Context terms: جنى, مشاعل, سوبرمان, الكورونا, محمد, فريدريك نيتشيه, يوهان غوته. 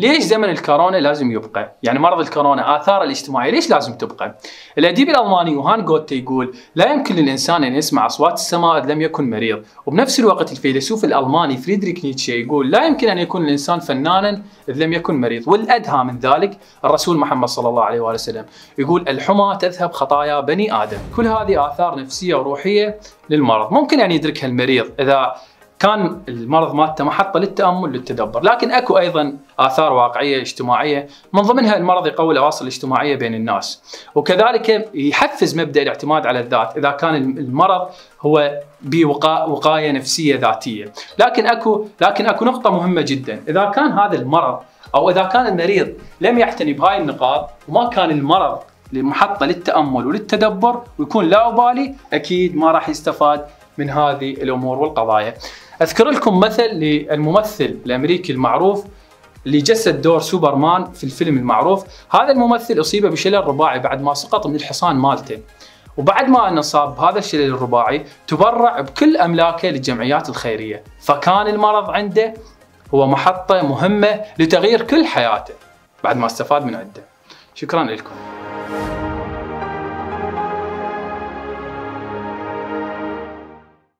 ليش زمن الكورونا لازم يبقى؟ يعني مرض الكورونا، آثاره الاجتماعية ليش لازم تبقى؟ الأديب الألماني يوهان غوته يقول: لا يمكن للإنسان أن يسمع أصوات السماء إذ لم يكن مريض. وبنفس الوقت الفيلسوف الألماني فريدريك نيتشيه يقول: لا يمكن أن يكون الإنسان فنانا إذ لم يكن مريض. والأدهى من ذلك الرسول محمد صلى الله عليه وسلم يقول: الحمى تذهب خطايا بني آدم. كل هذه آثار نفسية وروحية للمرض، ممكن أن يدركها المريض إذا كان المرض مالته محطة للتأمل للتدبر، لكن اكو ايضا آثار واقعية اجتماعية، من ضمنها المرض يقوي الأواصر الاجتماعية بين الناس، وكذلك يحفز مبدأ الاعتماد على الذات إذا كان المرض هو بوقاية نفسية ذاتية، لكن اكو نقطة مهمة جدا، إذا كان هذا المرض أو إذا كان المريض لم يعتني بهاي النقاط وما كان المرض محطة للتأمل وللتدبر ويكون لا بالي، أكيد ما راح يستفاد من هذه الأمور والقضايا. أذكر لكم مثل للممثل الأمريكي المعروف اللي جسد دور سوبرمان في الفيلم المعروف. هذا الممثل أصيب بشلل رباعي بعد ما سقط من الحصان مالته، وبعد ما انصاب بهذا الشلل الرباعي تبرع بكل أملاكه للجمعيات الخيرية، فكان المرض عنده هو محطة مهمة لتغيير كل حياته بعد ما استفاد من عنده. شكرا لكم.